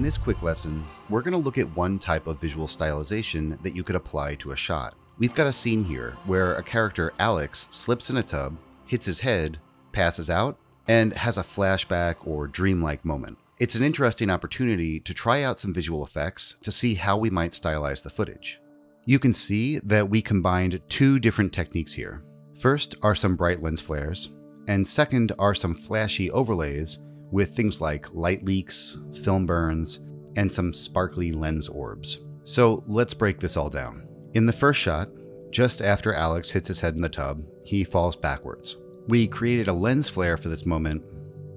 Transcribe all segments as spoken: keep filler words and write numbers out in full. In this quick lesson, we're going to look at one type of visual stylization that you could apply to a shot. We've got a scene here where a character, Alex, slips in a tub, hits his head, passes out, and has a flashback or dreamlike moment. It's an interesting opportunity to try out some visual effects to see how we might stylize the footage. You can see that we combined two different techniques here. First are some bright lens flares, and second are some flashy overlays with things like light leaks, film burns, and some sparkly lens orbs. So let's break this all down. In the first shot, just after Alex hits his head in the tub, he falls backwards. We created a lens flare for this moment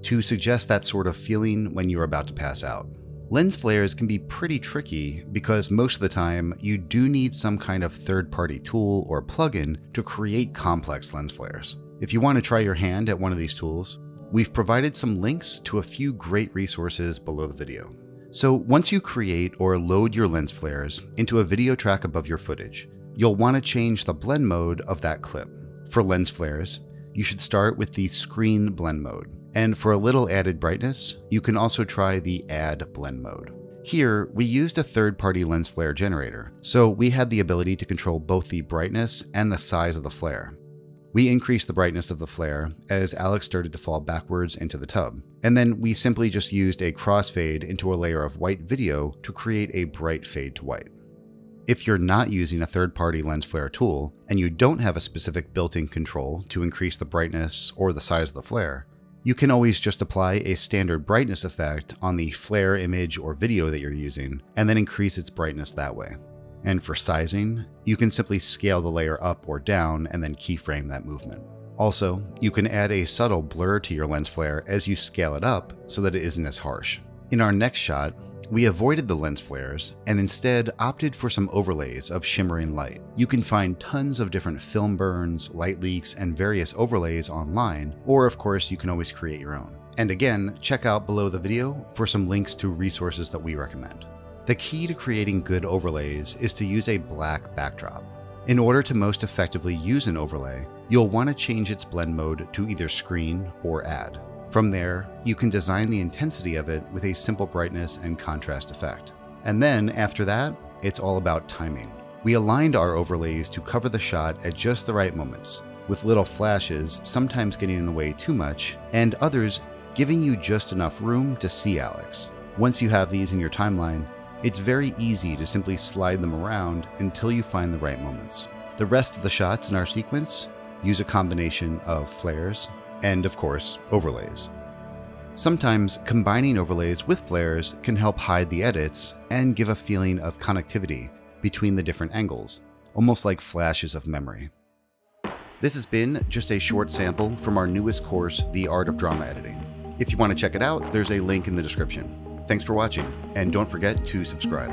to suggest that sort of feeling when you're about to pass out. Lens flares can be pretty tricky because most of the time you do need some kind of third-party tool or plugin to create complex lens flares. If you want to try your hand at one of these tools, we've provided some links to a few great resources below the video. So once you create or load your lens flares into a video track above your footage, you'll want to change the blend mode of that clip. For lens flares, you should start with the screen blend mode. And for a little added brightness, you can also try the Add Blend mode. Here, we used a third-party lens flare generator, so we had the ability to control both the brightness and the size of the flare. We increased the brightness of the flare as Alex started to fall backwards into the tub, and then we simply just used a crossfade into a layer of white video to create a bright fade to white. If you're not using a third-party lens flare tool, and you don't have a specific built-in control to increase the brightness or the size of the flare, you can always just apply a standard brightness effect on the flare image or video that you're using, and then increase its brightness that way. And for sizing, you can simply scale the layer up or down and then keyframe that movement. Also, you can add a subtle blur to your lens flare as you scale it up so that it isn't as harsh. In our next shot, we avoided the lens flares and instead opted for some overlays of shimmering light. You can find tons of different film burns, light leaks, and various overlays online, or of course you can always create your own. And again, check out below the video for some links to resources that we recommend. The key to creating good overlays is to use a black backdrop. In order to most effectively use an overlay, you'll want to change its blend mode to either screen or add. From there, you can design the intensity of it with a simple brightness and contrast effect. And then after that, it's all about timing. We aligned our overlays to cover the shot at just the right moments, with little flashes sometimes getting in the way too much, and others giving you just enough room to see Alex. Once you have these in your timeline, it's very easy to simply slide them around until you find the right moments. The rest of the shots in our sequence use a combination of flares, and of course, overlays. Sometimes combining overlays with flares can help hide the edits and give a feeling of connectivity between the different angles, almost like flashes of memory. This has been just a short sample from our newest course, The Art of Drama Editing. If you want to check it out, there's a link in the description. Thanks for watching, and don't forget to subscribe.